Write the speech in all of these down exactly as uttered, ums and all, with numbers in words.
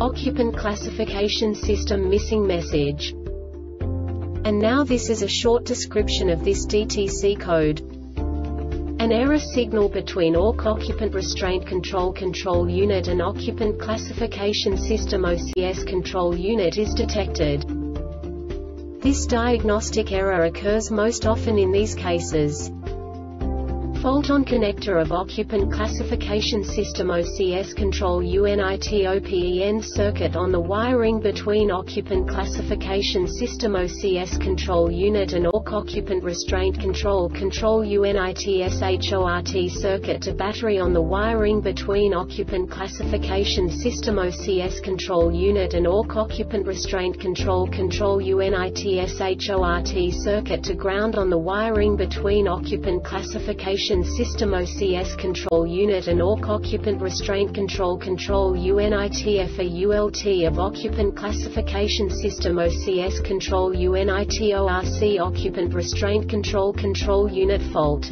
occupant classification system missing message. And now this is a short description of this D T C code. An error signal between O R C occupant restraint control control unit and occupant classification system O C S control unit is detected. This diagnostic error occurs most often in these cases: fault on connector of occupant classification system O C S control unit open circuit on the wiring between occupant classification system O C S control unit and O R C occupant restraint control control unit short circuit to battery on the wiring between occupant classification system O C S control unit and O R C occupant restraint control control unit short circuit to ground on the wiring between occupant classification system O C S control unit and O R C occupant restraint control control unit fault of occupant classification system O C S control unit O R C occupant restraint control control unit fault.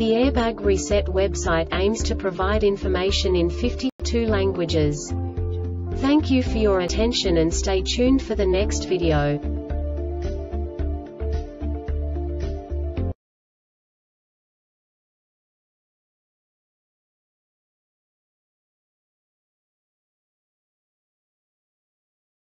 The Airbag Reset website aims to provide information in fifty-two languages. Thank you for your attention and stay tuned for the next video.